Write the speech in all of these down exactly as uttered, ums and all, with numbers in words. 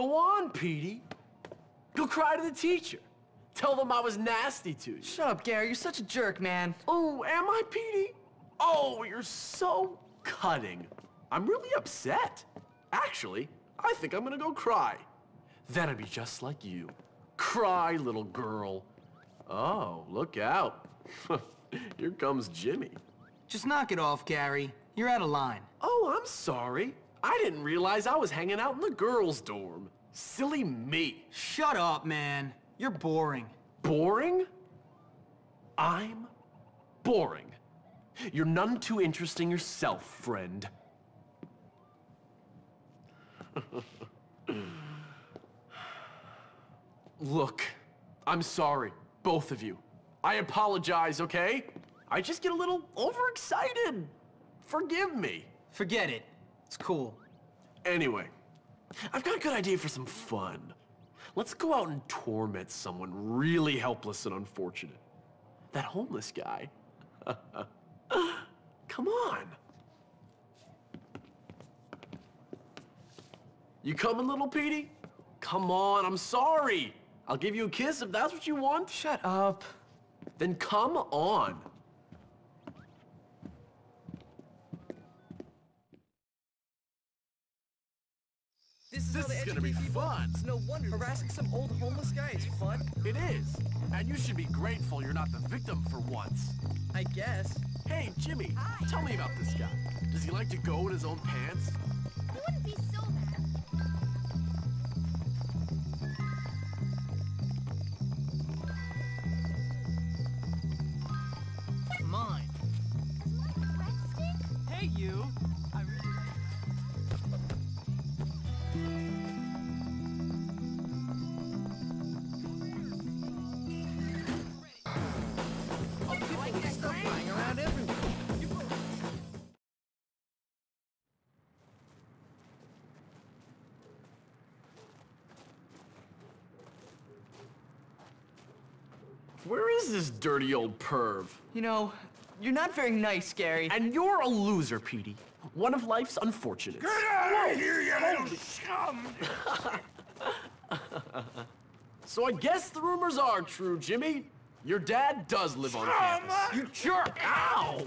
Go on, Petey. Go cry to the teacher. Tell them I was nasty to you. Shut up, Gary. You're such a jerk, man. Oh, am I, Petey? Oh, you're so cutting. I'm really upset. Actually, I think I'm gonna go cry. Then I'd be just like you. Cry, little girl. Oh, look out. Here comes Jimmy. Just knock it off, Gary. You're out of line. Oh, I'm sorry. I didn't realize I was hanging out in the girls' dorm. Silly me. Shut up, man. You're boring. Boring? I'm boring. You're none too interesting yourself, friend. Look, I'm sorry, both of you. I apologize, okay? I just get a little overexcited. Forgive me. Forget it. It's cool. Anyway, I've got a good idea for some fun. Let's go out and torment someone really helpless and unfortunate. That homeless guy. Come on. You coming, little Petey? Come on, I'm sorry. I'll give you a kiss if that's what you want. Shut up. Then come on. This, this is gonna be fun. It's no wonder harassing some old homeless guy is fun. It is. And you should be grateful you're not the victim for once. I guess. Hey, Jimmy, Hi. tell me about this guy. Does he like to go in his own pants? I wouldn't be so mad. Where is this dirty old perv? You know, you're not very nice, Gary. And you're a loser, Petey. One of life's unfortunates. Get out of here, you little scum! So I guess the rumors are true, Jimmy. Your dad does live on campus. You jerk! Ow!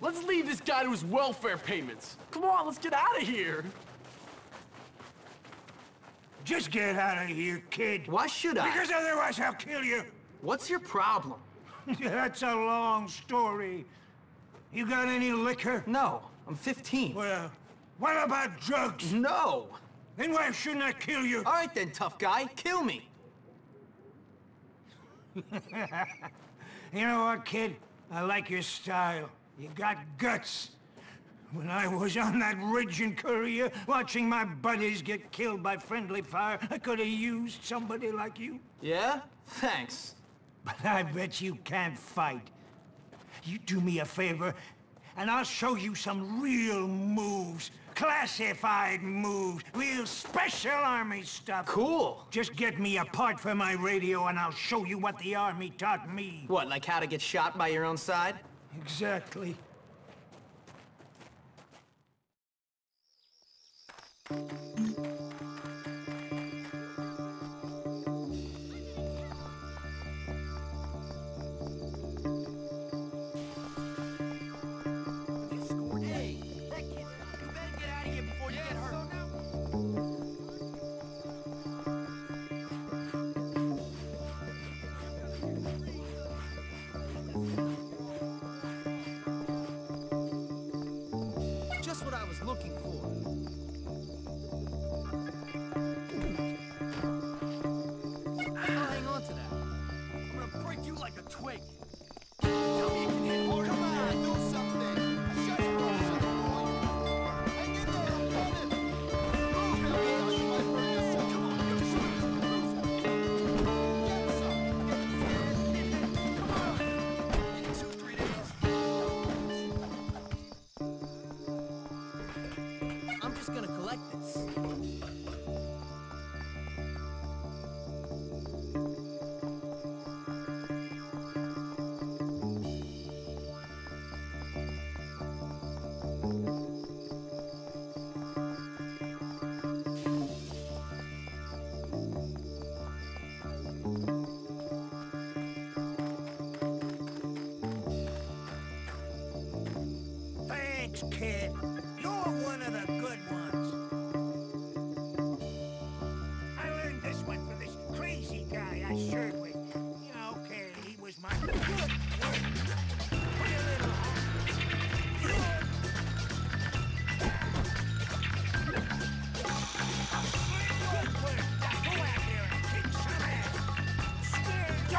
Let's leave this guy to his welfare payments. Come on, let's get out of here. Just get out of here, kid. Why should I? Because otherwise I'll kill you. What's your problem? That's a long story. You got any liquor? No, I'm fifteen. Well, what about drugs? No. Then why shouldn't I kill you? All right then, tough guy, kill me. You know what, kid? I like your style. You got guts. When I was on that ridge in Korea, watching my buddies get killed by friendly fire, I could have used somebody like you. Yeah? Thanks. But I bet you can't fight. You do me a favor, and I'll show you some real moves. Classified moves. Real special army stuff. Cool. Just get me a part for my radio, and I'll show you what the army taught me. What, like how to get shot by your own side? Exactly.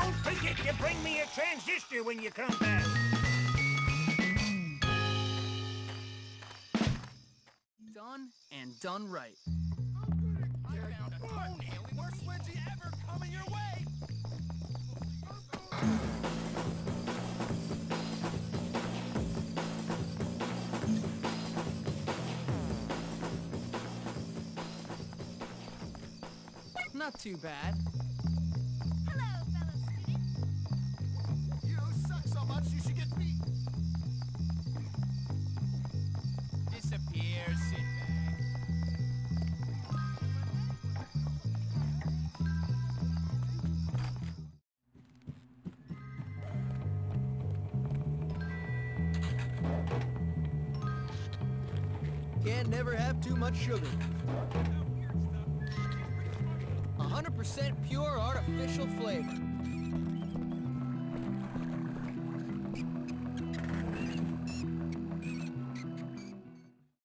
Don't forget to bring me a transistor when you come back. Done and done right. Oh, good. I found a toenail. The worst wedgie ever coming your way. Not too bad. Hello, fellow students. You suck so much you should get beat. Disappear, Sinbad. Can't never have too much sugar. one hundred percent pure artificial flavor.